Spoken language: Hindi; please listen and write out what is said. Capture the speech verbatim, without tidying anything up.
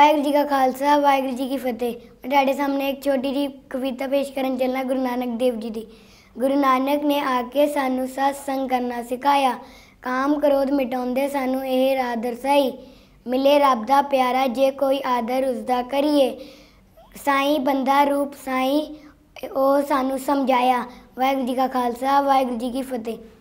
वाहेगुरु जी का खालसा वाहेगुरु जी की फतेह। मैं ढाडे सामने एक छोटी जी कविता पेश करन चलना गुरु नानक देव जी दी। गुरु नानक ने आके सानू सत्संग करना सिखाया, काम क्रोध मिटाउंदे सानू यह राह दर्शाई। मिले रब दा प्यारा जे कोई आदर उसदा करिए, साईं बंदा रूप साईं ओ सानू समझाया। वाहेगुरु जी का खालसा वाहेगुरु जी की फतेह।